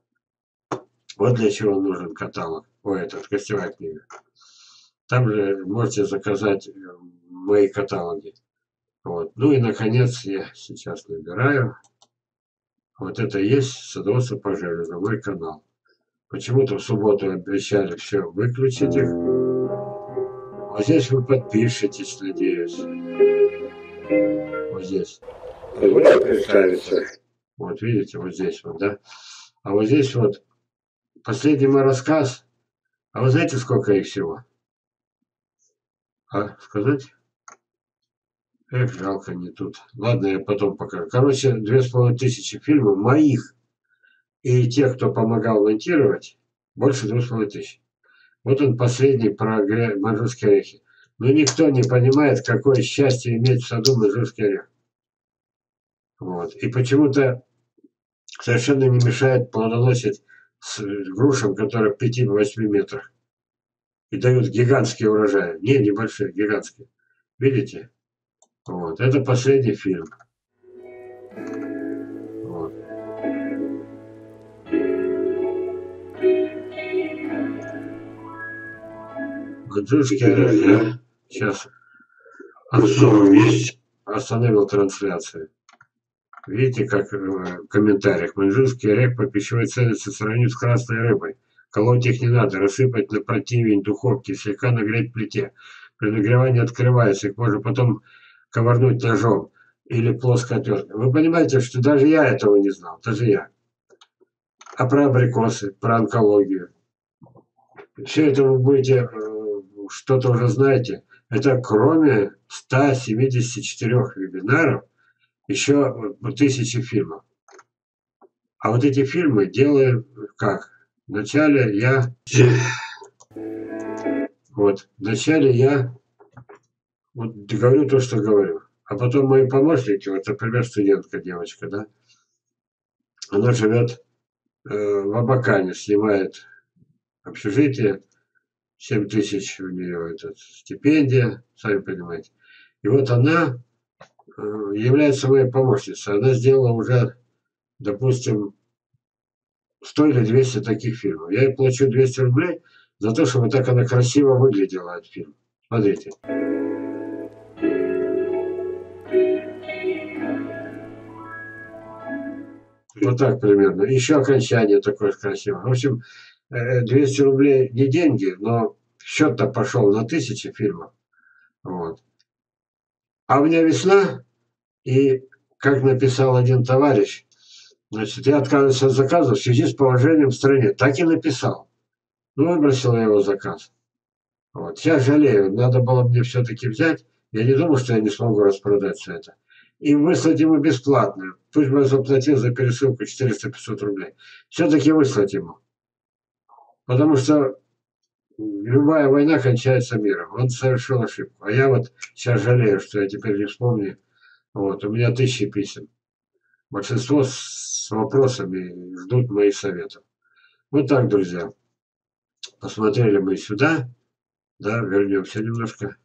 Вот для чего нужен каталог. Ой, этот, гостевая книга. Там же можете заказать мои каталоги. Вот. Ну и, наконец, я сейчас набираю. Вот это и есть «Садоводство по Железову», мой канал. Почему-то в субботу обещали все выключить их. Вот здесь вы подпишетесь, надеюсь. Вот здесь. Позвольте представиться. Вот видите, вот здесь вот, да? А вот здесь вот последний мой рассказ. А вы знаете, сколько их всего? А, сказать? Эх, жалко, не тут. Ладно, я потом покажу. Короче, 2500 фильмов моих. И тех, кто помогал монтировать, больше 2500. Вот он последний про маньчжурские орехи. Но никто не понимает, какое счастье иметь в саду маньчжурский орех. Вот. И почему-то совершенно не мешает плодоносить с грушем, который в 5-8 метрах. И дают гигантские урожаи. Не, небольшие, гигантские. Видите? Вот. Это последний фильм. Вот. Маньчжурский орех. Сейчас остановил трансляцию. Видите, как в комментариях. Маньчжурский орех по пищевой ценности сравним с красной рыбой. Колоть их не надо, рассыпать на противень духовки, слегка нагреть в плите. При нагревании открывается, их можно потом ковырнуть ножом или плоско отверткой. Вы понимаете, что даже я этого не знал, даже я. А про абрикосы, про онкологию. Все это вы будете, что-то уже знаете. Это кроме 174 вебинаров, еще 1000 фильмов. А вот эти фильмы делаем как? Вначале я, вот, говорю то, что говорю, а потом мои помощники, вот, например, студентка, девочка, да, она живет в Абакане, снимает общежитие, 7000 у нее это, стипендия, сами понимаете. И вот она является моей помощницей, она сделала уже, допустим, 100 или 200 таких фильмов. Я ей плачу 200 рублей за то, чтобы так она красиво выглядела, этот фильм. Смотрите. Вот так примерно. Еще окончание такое красивое. В общем, 200 рублей не деньги, но счет-то пошел на 1000 фильмов. Вот. А у меня весна, и как написал один товарищ, Значит, я отказываюсь от заказа в связи с положением в стране. Так и написал. Ну, выбросил я его заказ. Вот. Я жалею, надо было мне все-таки взять. Я не думал, что я не смогу распродать все это. И выслать ему бесплатно. Пусть бы я заплатил за пересылку 400-500 рублей. Все-таки выслать ему. Потому что любая война кончается миром. Он совершил ошибку. А я вот сейчас жалею, что я теперь не вспомню. Вот. У меня 1000 писем. Большинство с вопросами ждут моих советов. Вот так, друзья. Посмотрели мы сюда. Да, вернемся немножко.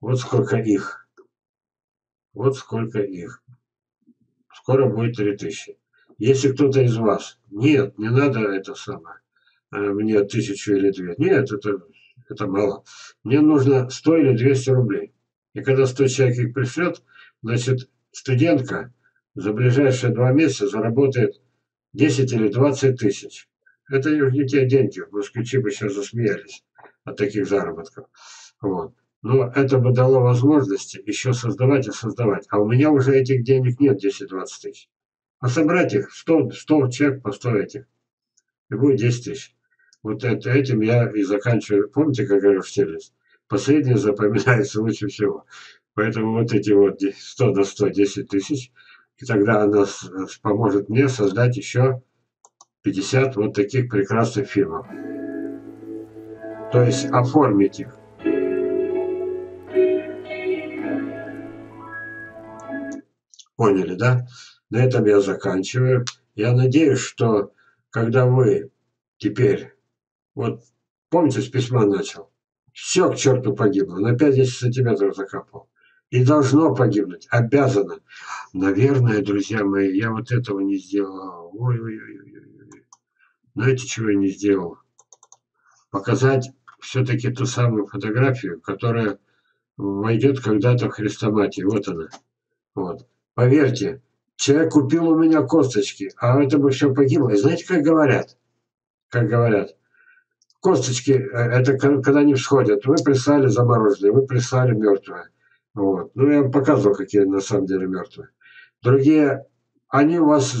Вот сколько их. Вот сколько их. Скоро будет 3000. Если кто-то из вас... Нет, не надо это самое. Мне 1000 или 2000. Нет, это мало. Мне нужно 100 или 200 рублей. И когда 100 человек их пришлет, значит, студентка за ближайшие 2 месяца заработает 10 или 20 тысяч. Это не те деньги. Москвичи бы сейчас засмеялись от таких заработков. Вот. Но это бы дало возможность еще создавать и создавать. А у меня уже этих денег нет 10-20 тысяч. А собрать их 100 человек по 100 этих. И будет 10 тысяч. Вот это, этим я и заканчиваю. Помните, как говорил Штирлиц? Последнее запоминается лучше всего. Поэтому вот эти вот 100 на 100, 10 тысяч. И тогда она поможет мне создать еще 50 вот таких прекрасных фильмов. То есть оформить их. Поняли, да? На этом я заканчиваю. Я надеюсь, что когда вы теперь... Вот помните, с письма начал. Все к черту погибло. На 5-10 сантиметров закопал. И должно погибнуть. Обязано. Наверное, друзья мои, я вот этого не сделал. Ой-ой-ой. Знаете, чего я не сделал? Показать все-таки ту самую фотографию, которая войдет когда-то в хрестоматию. Вот она. Вот. Поверьте, человек купил у меня косточки, а это бы все погибло. И знаете, как говорят? Как говорят? Косточки, это когда они всходят. Вы прислали замороженные, вы прислали мертвые. Вот. Ну, я вам показывал, какие на самом деле мертвые. Другие, они у вас,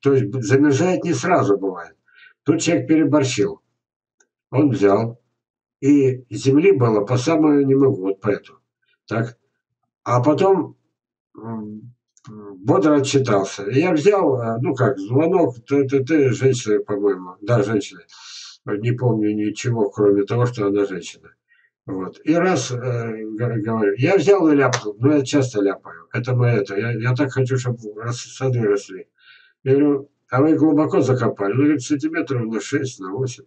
то есть замерзает не сразу бывает. Тут человек переборщил. Он взял, и земли было по самую не могу, вот поэтому. Так. А потом бодро отчитался. Я взял, ну как, звонок, ты женщина, по-моему, да, женщина. Не помню ничего, кроме того, что она женщина. Вот. И раз говорю, я взял и ляпнул, но я часто ляпаю. Это мы это. Я так хочу, чтобы сады росли. Я говорю, а вы глубоко закопали? Ну, говорит, сантиметров на 6, на 8.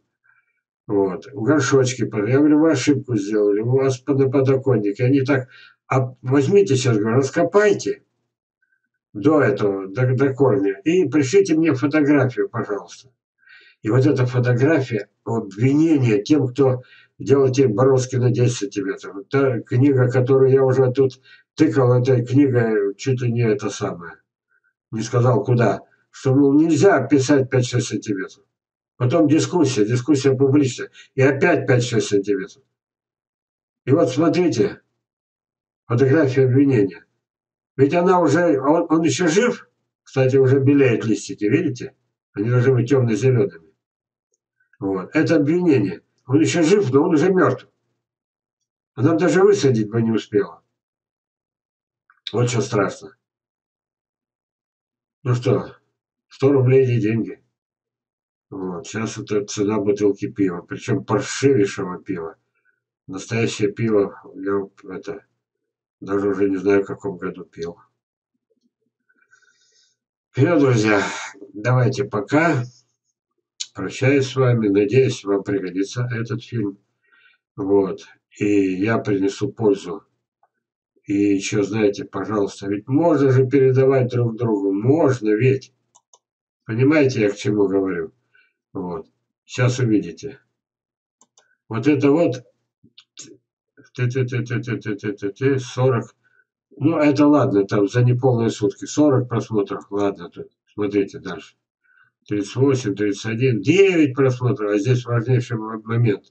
Вот. В горшочке. Я говорю, вы ошибку сделали, у вас на подоконнике. Они так, а возьмите сейчас, говорю, раскопайте до этого, до корня, и пришлите мне фотографию, пожалуйста. И вот эта фотография обвинения тем, кто делает бороздки на 10 сантиметров. Та книга, которую я уже тут тыкал, эта книга чуть ли не это самое. Не сказал куда. Что, мол, нельзя писать 5-6 сантиметров. Потом дискуссия публичная. И опять 5-6 сантиметров. И вот смотрите, фотография обвинения. Ведь она уже, он еще жив, кстати, уже белеют листики, видите? Они должны быть темно-зелеными. Вот. Это обвинение. Он еще жив, но он уже мертв. Она даже высадить бы не успела. Вот что страшно. Ну что, 100 рублей не деньги. Вот. Сейчас это цена бутылки пива. Причем паршивейшего пива. Настоящее пиво, я это, даже уже не знаю, в каком году пил. Все, друзья, давайте пока. Прощаюсь с вами. Надеюсь, вам пригодится этот фильм. Вот. И я принесу пользу. И еще, знаете, пожалуйста, ведь можно же передавать друг другу. Можно ведь. Понимаете, я к чему говорю? Вот. Сейчас увидите. Вот это вот 40. Ну, это ладно, там за неполные сутки. 40 просмотров. Ладно, тут. Смотрите дальше. 38, 31, 9 просмотров, а здесь важнейший момент.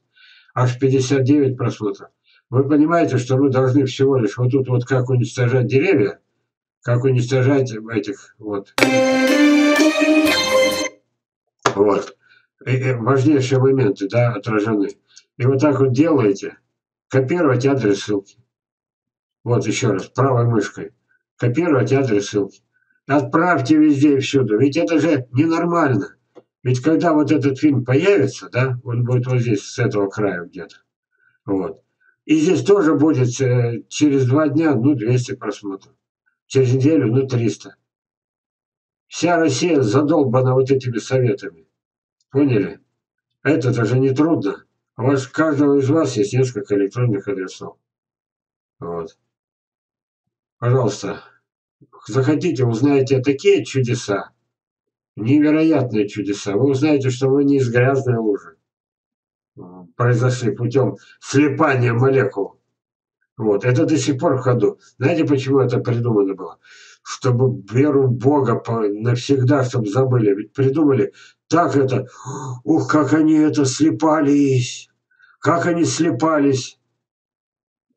Аж 59 просмотров. Вы понимаете, что мы должны всего лишь вот тут вот как уничтожать деревья, как уничтожать этих вот. Вот. И важнейшие моменты, да, отражены. И вот так вот делаете. Копировать адрес ссылки. Вот еще раз, правой мышкой. Копировать адрес ссылки. Отправьте везде и всюду. Ведь это же ненормально. Ведь когда вот этот фильм появится, да, он будет вот здесь, с этого края где-то. Вот. И здесь тоже будет через 2 дня, ну, 200 просмотров. Через неделю, ну, 300. Вся Россия задолбана вот этими советами. Поняли? Это даже не трудно. У вас, каждого из вас есть несколько электронных адресов. Вот. Пожалуйста, захотите, узнаете такие чудеса, невероятные чудеса. Вы узнаете, что вы не из грязной лужи произошли путем слипания молекул. Вот. Это до сих пор в ходу. Знаете, почему это придумано было? Чтобы веру в Бога навсегда, чтобы забыли. Ведь придумали так это. Ух, как они это слипались. Как они слипались.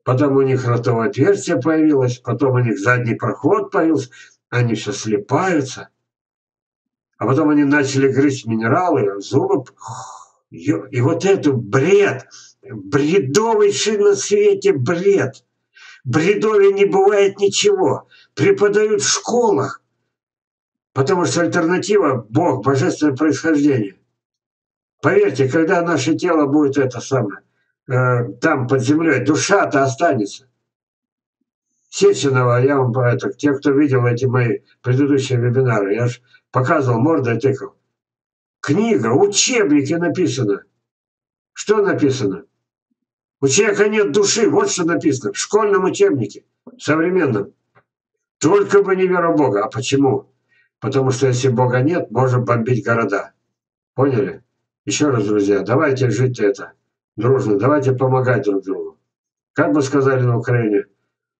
Потом у них ротовое отверстие появилось, потом у них задний проход появился. Они все слипаются. А потом они начали грызть минералы, зубы. И вот это бред, бредовый на свете бред. Бредове не бывает ничего. Преподают в школах, потому что альтернатива – Бог, божественное происхождение. Поверьте, когда наше тело будет это самое, там под землей, душа-то останется. Сеченова, я вам поэтому, те, кто видел эти мои предыдущие вебинары, я же показывал, мордой тыкал. Книга, учебники написано. Что написано? У человека нет души, вот что написано. В школьном учебнике, современном. Только бы не вера в Бога. А почему? Потому что если Бога нет, можем бомбить города. Поняли? Еще раз, друзья, давайте жить это дружно, давайте помогать друг другу. Как бы сказали на Украине,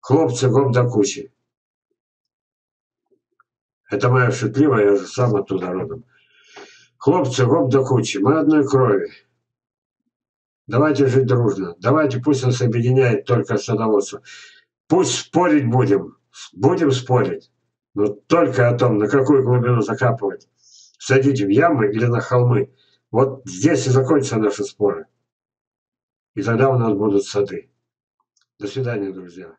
хлопцы гом до кучи. Это моя шутливая, я же сам оттуда родом. Хлопцы гом до кучи, мы одной крови. Давайте жить дружно, давайте, пусть нас объединяет только садоводство. Пусть спорить будем. Будем спорить, но только о том, на какую глубину закапывать. Садить в ямы или на холмы. Вот здесь и закончатся наши споры. И тогда у нас будут сады. До свидания, друзья.